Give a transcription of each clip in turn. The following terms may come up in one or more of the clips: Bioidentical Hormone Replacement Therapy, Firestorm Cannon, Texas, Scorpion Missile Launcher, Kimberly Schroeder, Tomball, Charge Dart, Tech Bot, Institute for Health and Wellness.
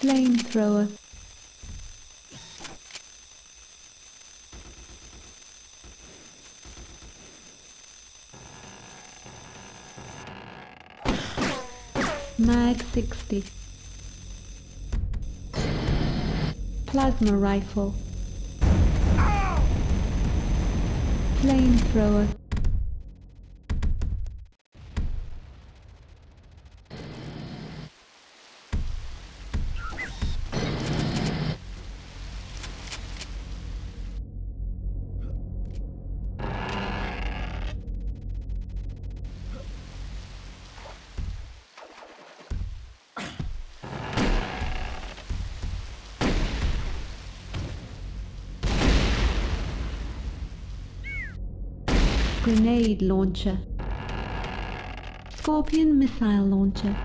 Flamethrower. Mag 60. Plasma rifle. Flamethrower. Grenade launcher. Scorpion missile launcher.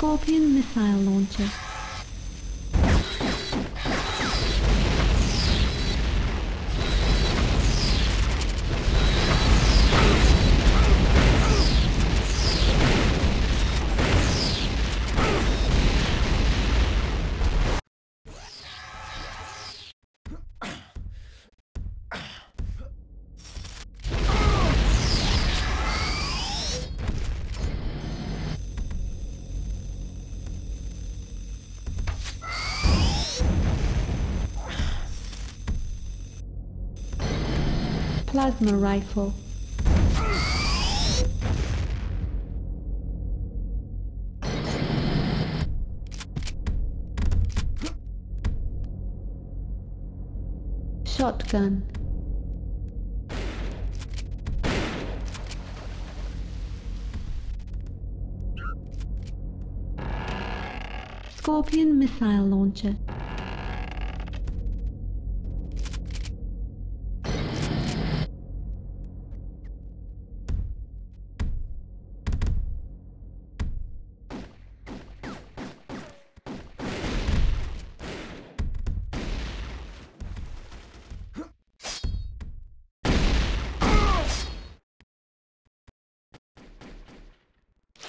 Scorpion missile launcher. Plasma rifle. Shotgun. Scorpion missile launcher.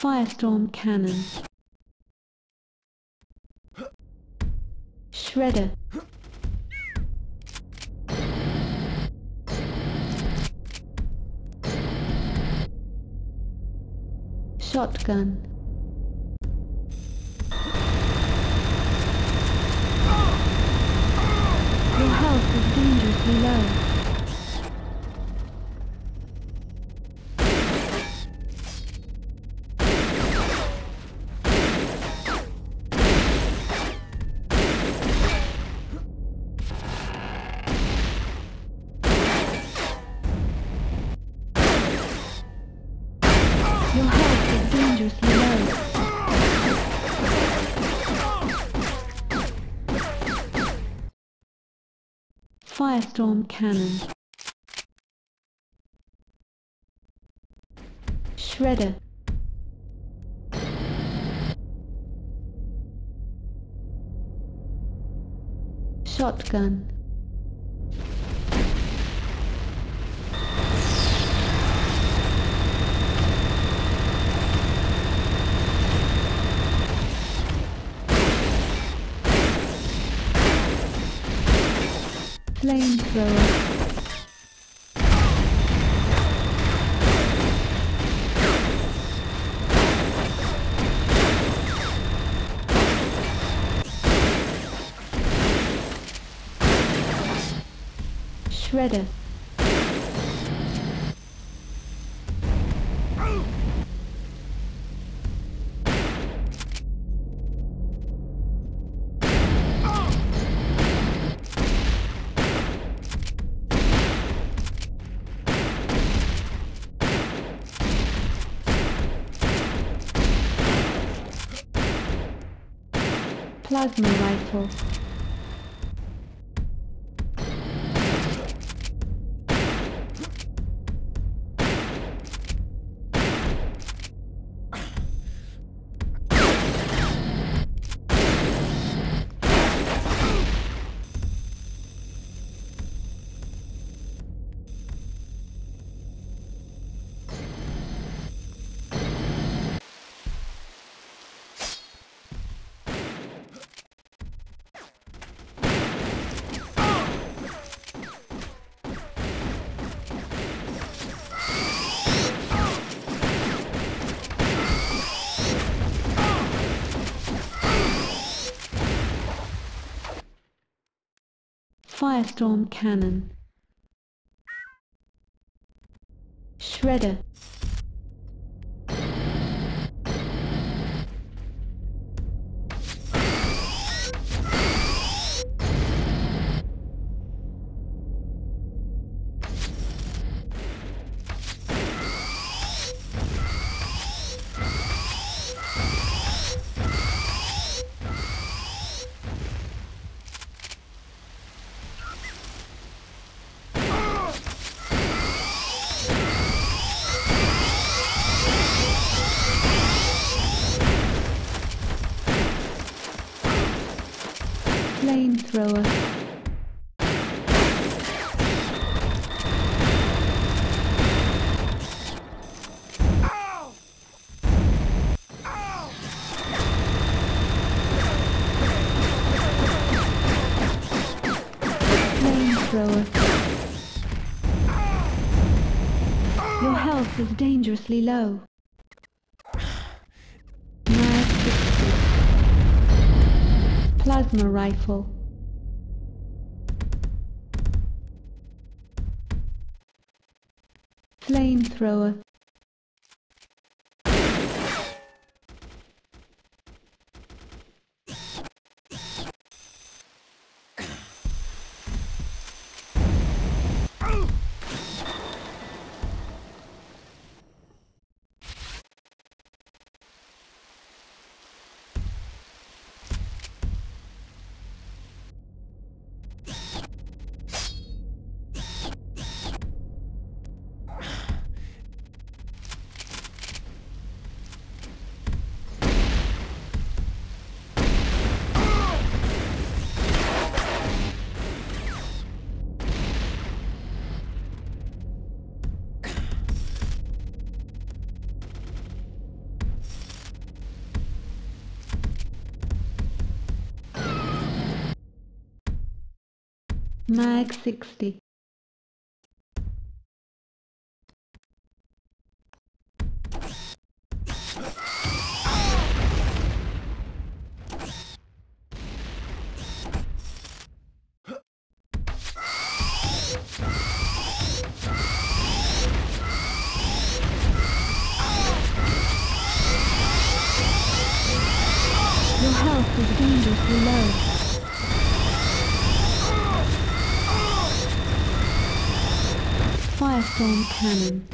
Firestorm Cannon. Shredder. Shotgun. Your health is dangerously low. Firestorm Cannon. Shredder. Shotgun. Flamethrower. Shredder. Plasma rifle. Firestorm Cannon. Shredder. Flamethrower. Ow! Ow! Flamethrower. Ow! Your health is dangerously low. Plasma rifle. Flamethrower. Mag 60. Your health is dangerously low. Firestorm Cannon.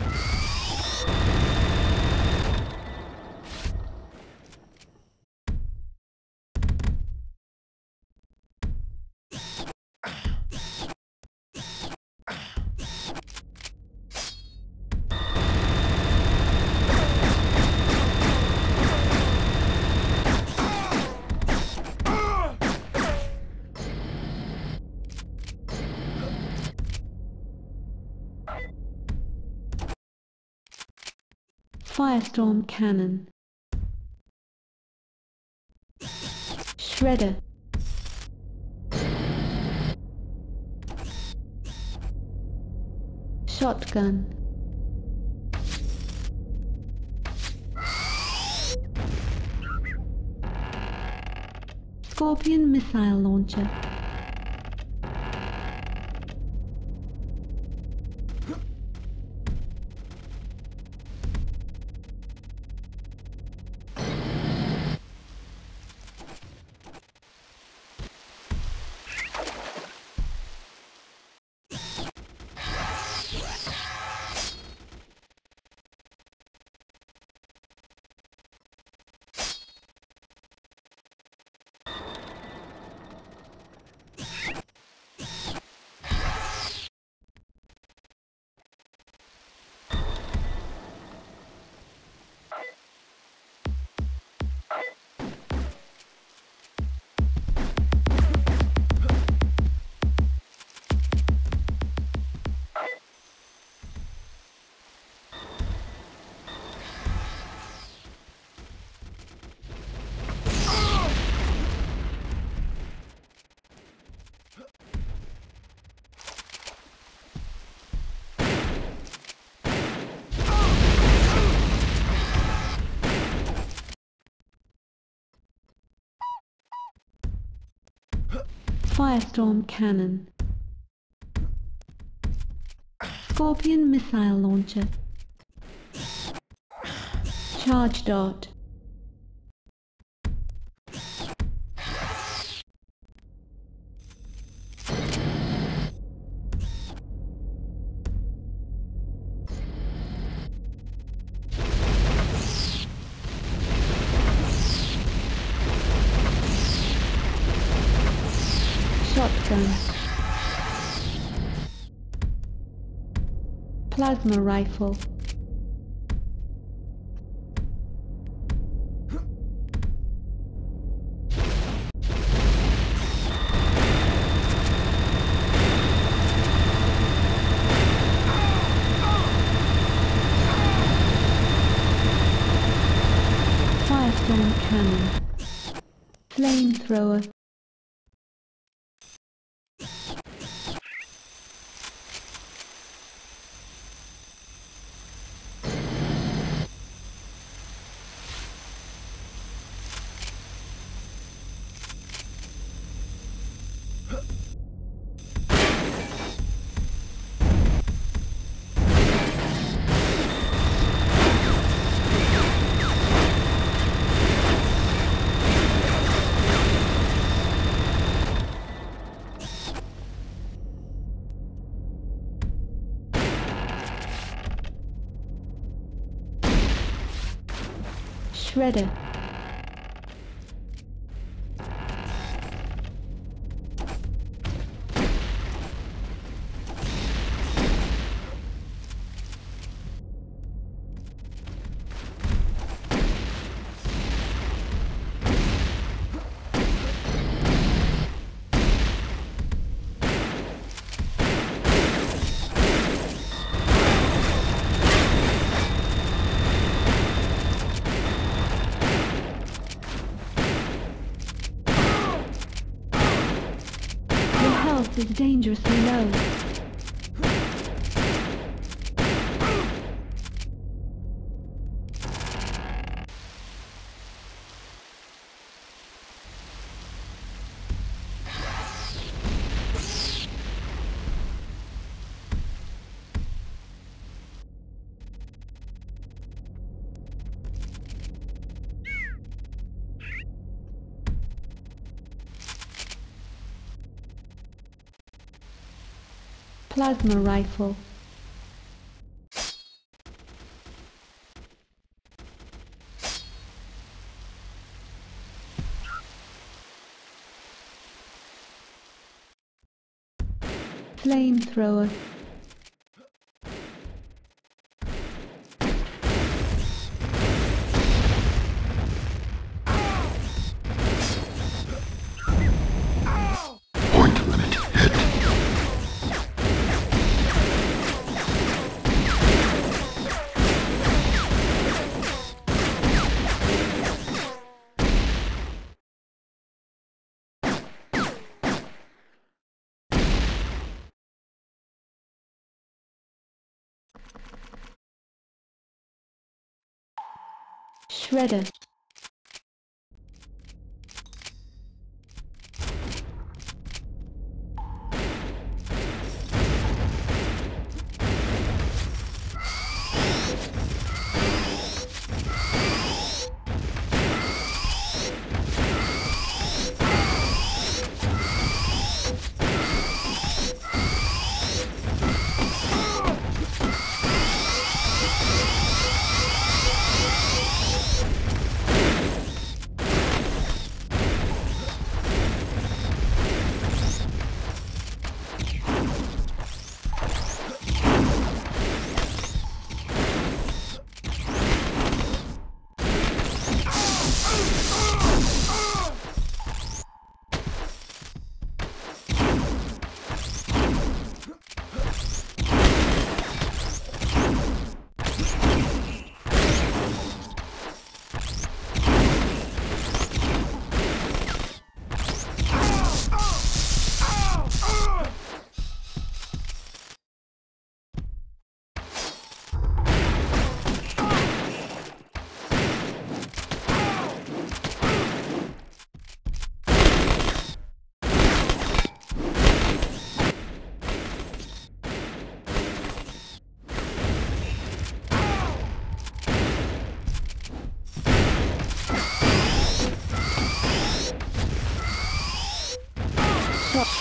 Firestorm Cannon. Shredder. Shotgun. Scorpion Missile Launcher. Firestorm Cannon, Scorpion Missile Launcher, Charge Dart, Shotgun, Plasma Rifle, Firestorm Cannon, Flamethrower, Shredder, is dangerously low. Plasma Rifle, Flamethrower, Shredder,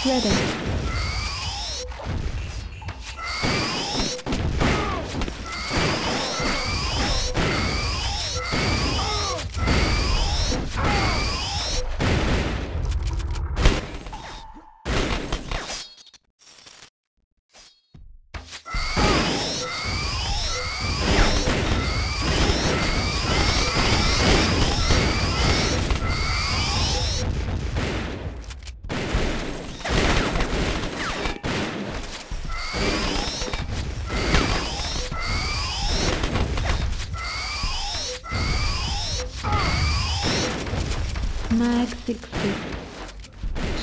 ready. Mag 60.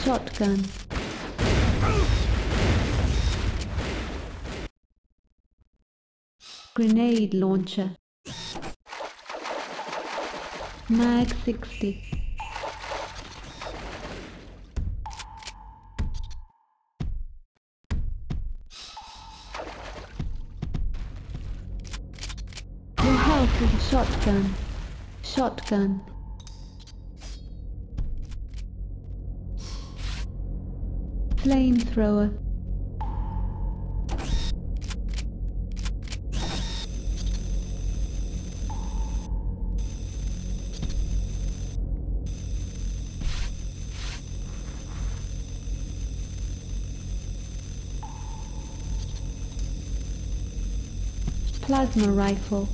Shotgun. Grenade launcher. Mag 60. Your health is a shotgun. Shotgun. Flamethrower. Plasma rifle.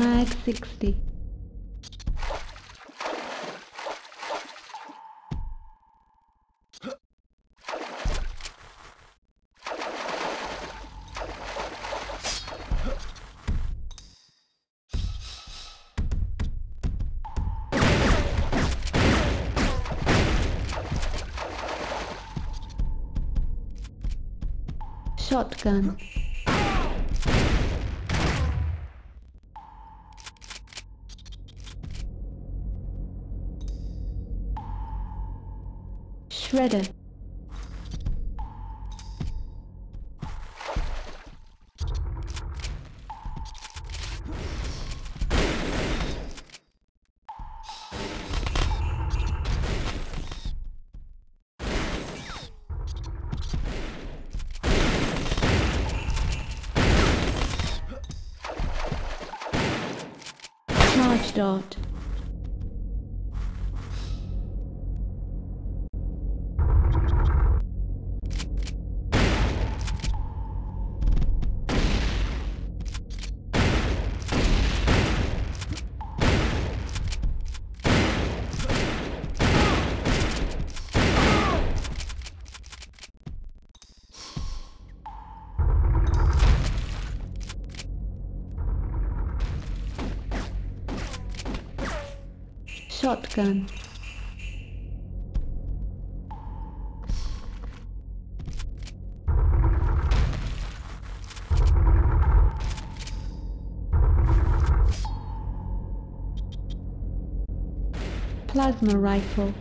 Mag 60. Shotgun. Shredder. Charge Dart. Shotgun. Plasma rifle.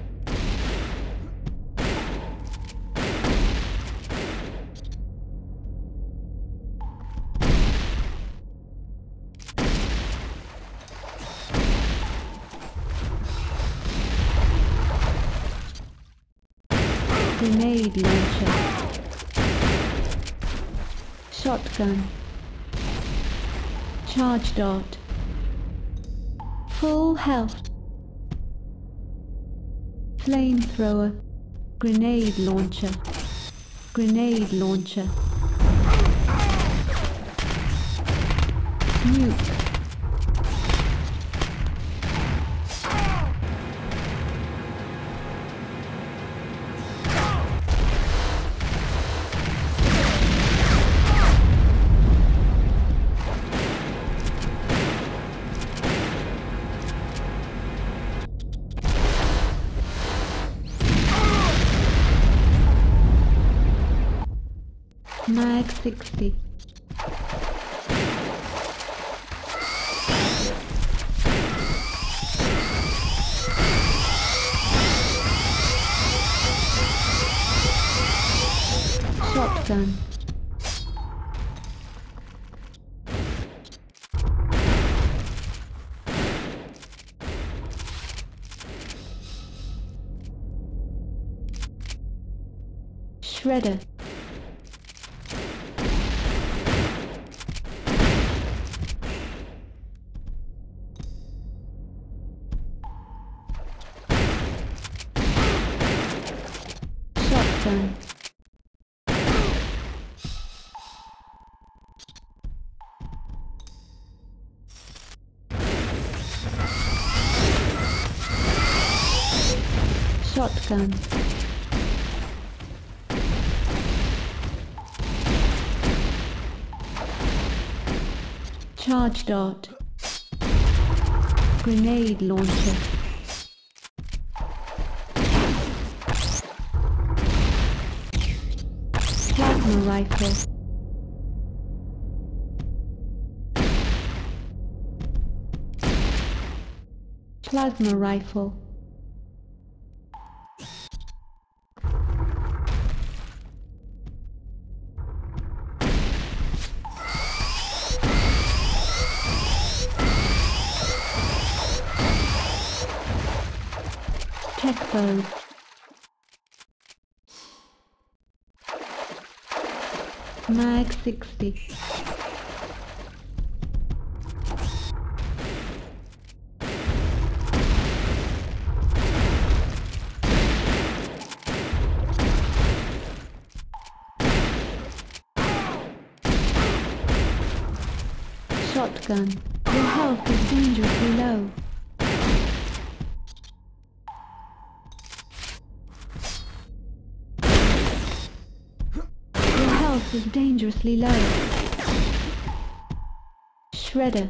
Grenade launcher. Shotgun. Charge dart. Full health. Flamethrower. Grenade launcher. Grenade launcher. Nuke. Mag 60. Shotgun. Shredder. Shotgun. Shotgun. Charge Dart. Grenade Launcher. Plasma Rifle. Plasma Rifle. Tech Bot. Mag 60. Shotgun. Your health is dangerously low. Is dangerously low. Shredder.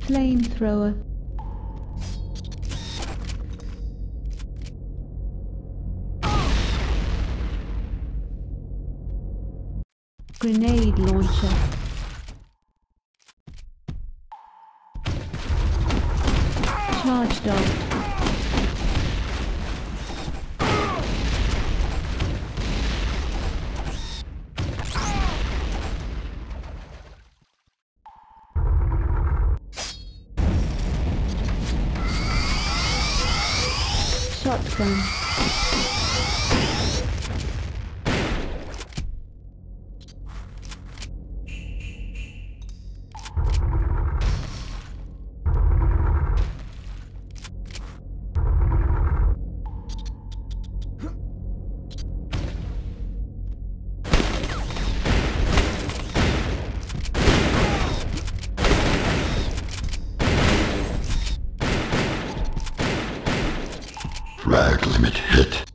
Flamethrower. Grenade Launcher. Charge Dart. Shotgun. Frag limit hit.